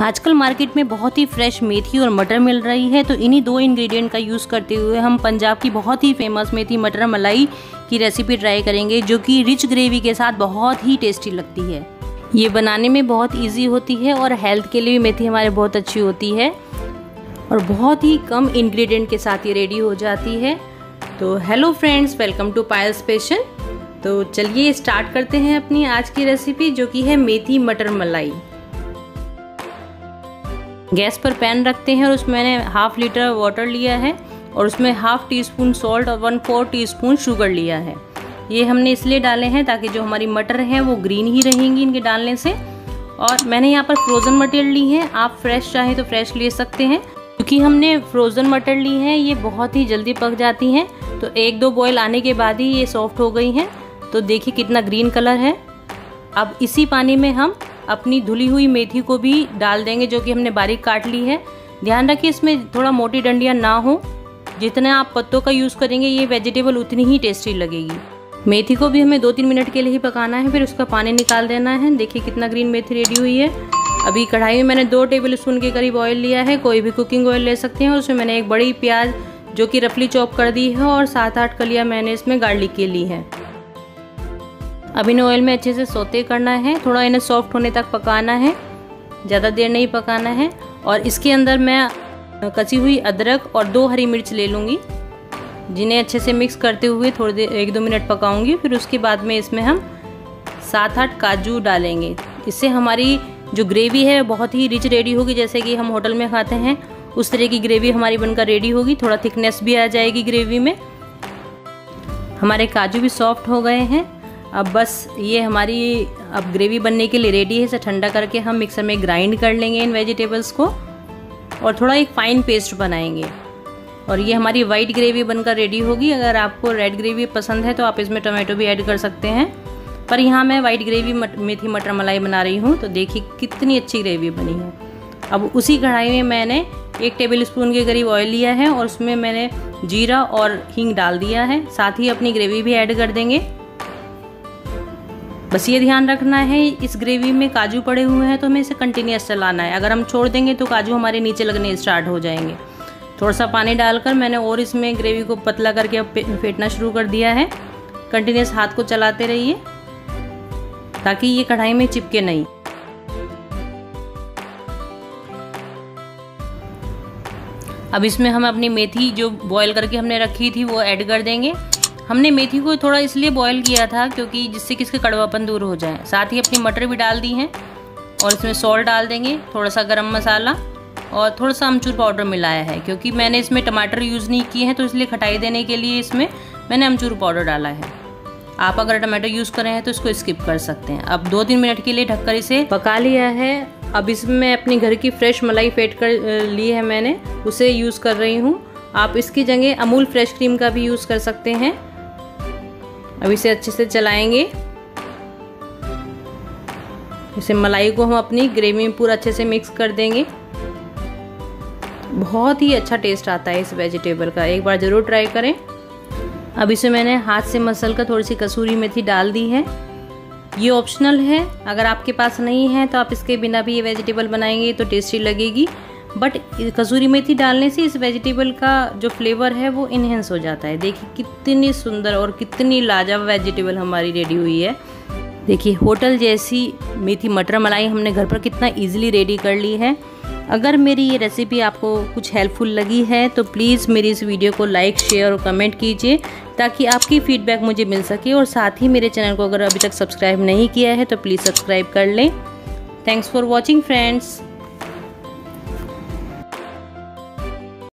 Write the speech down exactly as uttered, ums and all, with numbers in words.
आजकल मार्केट में बहुत ही फ्रेश मेथी और मटर मिल रही है, तो इन्हीं दो इंग्रेडिएंट का यूज़ करते हुए हम पंजाब की बहुत ही फेमस मेथी मटर मलाई की रेसिपी ट्राई करेंगे, जो कि रिच ग्रेवी के साथ बहुत ही टेस्टी लगती है। ये बनाने में बहुत ईजी होती है और हेल्थ के लिए भी मेथी हमारे बहुत अच्छी होती है और बहुत ही कम इंग्रेडिएंट के साथ ये रेडी हो जाती है। तो hello friends, welcome to Payal's passion. तो चलिए स्टार्ट करते हैं अपनी आज की रेसिपी, जो कि है मेथी मटर मलाई। गैस पर पैन रखते हैं और उसमें मैंने हाफ लीटर वाटर लिया है और उसमें हाफ टी स्पून सॉल्ट और one four teaspoon sugar लिया है। ये हमने इसलिए डाले हैं ताकि जो हमारी मटर हैं वो ग्रीन ही रहेंगी इनके डालने से। और मैंने यहाँ पर फ्रोज़न मटर ली है, आप फ्रेश चाहें तो फ्रेश ले सकते हैं। क्योंकि हमने फ्रोज़न मटर ली हैं ये बहुत ही जल्दी पक जाती हैं, तो एक दो बॉयल आने के बाद ही ये सॉफ्ट हो गई हैं। तो देखिए कितना ग्रीन कलर है। अब इसी पानी में हम अपनी धुली हुई मेथी को भी डाल देंगे, जो कि हमने बारीक काट ली है। ध्यान रखिए इसमें थोड़ा मोटी डंडियाँ ना हो। जितना आप पत्तों का यूज़ करेंगे ये वेजिटेबल उतनी ही टेस्टी लगेगी। मेथी को भी हमें दो तीन मिनट के लिए ही पकाना है, फिर उसका पानी निकाल देना है। देखिए कितना ग्रीन मेथी रेडी हुई है। अभी कढ़ाई में मैंने दो टेबल स्पून के करीब ऑयल लिया है, कोई भी कुकिंग ऑयल ले सकते हैं। और उसमें मैंने एक बड़ी प्याज जो कि रफली चॉप कर दी है और सात आठ कलियां मैंने इसमें गार्लिक की ली है। अब इन्हें ऑयल में अच्छे से सौते करना है, थोड़ा इन्हें सॉफ्ट होने तक पकाना है, ज़्यादा देर नहीं पकाना है। और इसके अंदर मैं कसी हुई अदरक और दो हरी मिर्च ले लूँगी, जिन्हें अच्छे से मिक्स करते हुए थोड़ी देर एक दो मिनट पकाऊंगी। फिर उसके बाद में इसमें हम सात आठ काजू डालेंगे। इससे हमारी जो ग्रेवी है बहुत ही रिच रेडी होगी, जैसे कि हम होटल में खाते हैं उस तरह की ग्रेवी हमारी बनकर रेडी होगी। थोड़ा थिकनेस भी आ जाएगी ग्रेवी में। हमारे काजू भी सॉफ्ट हो गए हैं। अब बस ये हमारी अब ग्रेवी बनने के लिए रेडी है। इसे ठंडा करके हम मिक्सर में ग्राइंड कर लेंगे इन वेजिटेबल्स को और थोड़ा एक फाइन पेस्ट बनाएंगे। और ये हमारी वाइट ग्रेवी बनकर रेडी होगी। अगर आपको रेड ग्रेवी पसंद है तो आप इसमें टोमेटो भी ऐड कर सकते हैं, पर यहाँ मैं वाइट ग्रेवी मट, मेथी मटर मलाई बना रही हूँ। तो देखिए कितनी अच्छी ग्रेवी बनी है। अब उसी कढ़ाई में मैंने एक टेबल स्पून के करीब ऑयल लिया है और उसमें मैंने जीरा और हींग डाल दिया है, साथ ही अपनी ग्रेवी भी ऐड कर देंगे। बस ये ध्यान रखना है इस ग्रेवी में काजू पड़े हुए हैं तो हमें इसे कंटिन्यूस चलाना है। अगर हम छोड़ देंगे तो काजू हमारे नीचे लगने स्टार्ट हो जाएंगे। थोड़ा सा पानी डालकर मैंने और इसमें ग्रेवी को पतला करके अब फेंटना शुरू कर दिया है। कंटिन्यूस हाथ को चलाते रहिए ताकि ये कढ़ाई में चिपके नहीं। अब इसमें हम अपनी मेथी जो बॉईल करके हमने रखी थी वो ऐड कर देंगे। हमने मेथी को थोड़ा इसलिए बॉईल किया था क्योंकि जिससे कि इसका कड़वापन दूर हो जाए। साथ ही अपनी मटर भी डाल दी हैं और इसमें सॉल्ट डाल देंगे, थोड़ा सा गरम मसाला और थोड़ा सा अमचूर पाउडर मिलाया है। क्योंकि मैंने इसमें टमाटर यूज़ नहीं किए हैं तो इसलिए खटाई देने के लिए इसमें मैंने अमचूर पाउडर डाला है। आप अगर टमाटर यूज़ करें हैं तो इसको स्किप कर सकते हैं। अब दो तीन मिनट के लिए ढककर इसे पका लिया है। अब इसमें अपने घर की फ्रेश मलाई फेंट कर ली है मैंने, उसे यूज़ कर रही हूँ। आप इसकी जगह अमूल फ्रेश क्रीम का भी यूज़ कर सकते हैं। अब इसे अच्छे से चलाएँगे। इसे मलाई को हम अपनी ग्रेवी में पूरा अच्छे से मिक्स कर देंगे। बहुत ही अच्छा टेस्ट आता है इस वेजिटेबल का, एक बार ज़रूर ट्राई करें। अब इसे मैंने हाथ से मसल कर थोड़ी सी कसूरी मेथी डाल दी है। ये ऑप्शनल है, अगर आपके पास नहीं है तो आप इसके बिना भी ये वेजिटेबल बनाएंगे तो टेस्टी लगेगी। बट कसूरी मेथी डालने से इस वेजिटेबल का जो फ्लेवर है वो इन्हेंस हो जाता है। देखिए कितनी सुंदर और कितनी लाजवाब वेजिटेबल हमारी रेडी हुई है। देखिए होटल जैसी मेथी मटर मलाई हमने घर पर कितना ईजिली रेडी कर ली है। अगर मेरी ये रेसिपी आपको कुछ हेल्पफुल लगी है तो प्लीज़ मेरी इस वीडियो को लाइक, शेयर और कमेंट कीजिए ताकि आपकी फ़ीडबैक मुझे मिल सके। और साथ ही मेरे चैनल को अगर अभी तक सब्सक्राइब नहीं किया है तो प्लीज़ सब्सक्राइब कर लें। Thanks for watching friends.